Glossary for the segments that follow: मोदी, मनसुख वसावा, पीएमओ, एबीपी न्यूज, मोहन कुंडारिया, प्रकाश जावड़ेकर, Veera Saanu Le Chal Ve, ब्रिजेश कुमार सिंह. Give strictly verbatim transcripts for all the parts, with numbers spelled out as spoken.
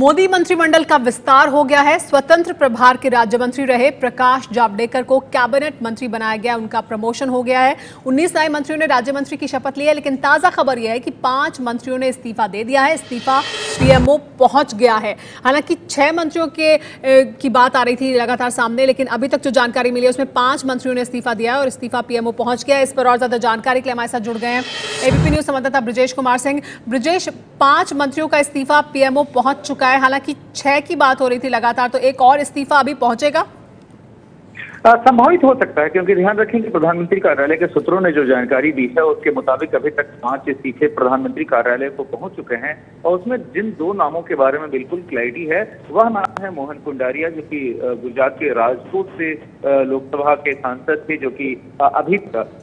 मोदी मंत्रिमंडल का विस्तार हो गया है। स्वतंत्र प्रभार के राज्य मंत्री रहे प्रकाश जावड़ेकर को कैबिनेट मंत्री बनाया गया, उनका प्रमोशन हो गया है। उन्नीस नए मंत्रियों ने राज्य मंत्री की शपथ ली है, लेकिन ताजा खबर यह है कि पांच मंत्रियों ने इस्तीफा दे दिया है। इस्तीफा पीएमओ पहुंच गया है। हालांकि छह मंत्रियों के ए, की बात आ रही थी लगातार सामने, लेकिन अभी तक जो जानकारी मिली है उसमें पांच मंत्रियों ने इस्तीफा दिया है और इस्तीफा पीएमओ पहुंच गया है। इस पर और ज्यादा जानकारी के लिए हमारे साथ जुड़ गए हैं एबीपी न्यूज संवाददाता ब्रिजेश कुमार सिंह। ब्रिजेश, पांच मंत्रियों का इस्तीफा पीएमओ पहुंच चुका है, हालांकि छह की बात हो रही थी लगातार, तो एक और इस्तीफा अभी पहुंचेगा? संभावित हो सकता है, क्योंकि ध्यान रखें कि प्रधानमंत्री कार्यालय के सूत्रों ने जो जानकारी दी है उसके मुताबिक अभी तक पांच इस्तीफे प्रधानमंत्री कार्यालय को पहुंच चुके हैं और उसमें जिन दो नामों के बारे में बिल्कुल क्लैरिटी है वह नाम है मोहन कुंडारिया, जो कि गुजरात के राजकोट से लोकसभा के सांसद थे, जो कि अभी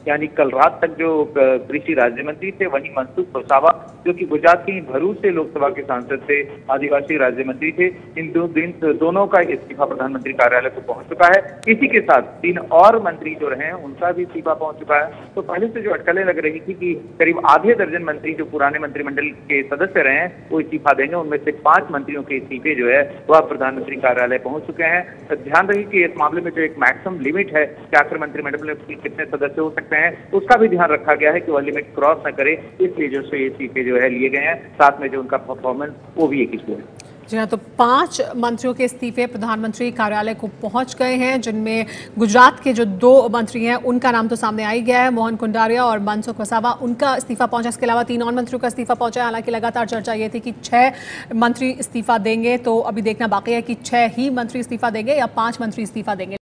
यानी कल रात तक जो कृषि राज्य मंत्री थे। वहीं मनसुख वसावा, जो कि गुजरात के भरूच से लोकसभा के सांसद थे, आदिवासी राज्य मंत्री थे। इन दो दिन दोनों का इस्तीफा प्रधानमंत्री कार्यालय को पहुंच चुका है। इसी के साथ तीन और मंत्री जो रहे उनका भी इस्तीफा पहुंच चुका है। तो पहले से जो अटकलें लग रही थी कि करीब आधे दर्जन मंत्री जो पुराने मंत्रिमंडल के सदस्य रहे हैं वो इस्तीफा देंगे, उनमें से पांच मंत्रियों के इस्तीफे जो है वह प्रधानमंत्री कार्यालय पहुंच चुके हैं। तो ध्यान रहे कि इस मामले में जो एक मैक्सिमम लिमिट है कि आखिर मंत्रिमंडल में कितने सदस्य हो सकते हैं, उसका भी ध्यान रखा गया है कि वह लिमिट क्रॉस न करे, इसलिए जो ये इस्तीफे जो है लिए गए हैं। साथ में जो उनका परफॉर्मेंस वो भी एक इशू है। जी हाँ, तो पांच मंत्रियों के इस्तीफे प्रधानमंत्री कार्यालय को पहुंच गए हैं, जिनमें गुजरात के जो दो मंत्री हैं उनका नाम तो सामने आ ही गया है, मोहन कुंडारिया और मनसुख वसावा, उनका इस्तीफा पहुंचा। इसके अलावा तीन और मंत्रियों का इस्तीफा पहुंचा है। हालांकि लगातार चर्चा ये थी कि छह मंत्री इस्तीफा देंगे, तो अभी देखना बाकी है कि छह ही मंत्री इस्तीफा देंगे या पाँच मंत्री इस्तीफा देंगे।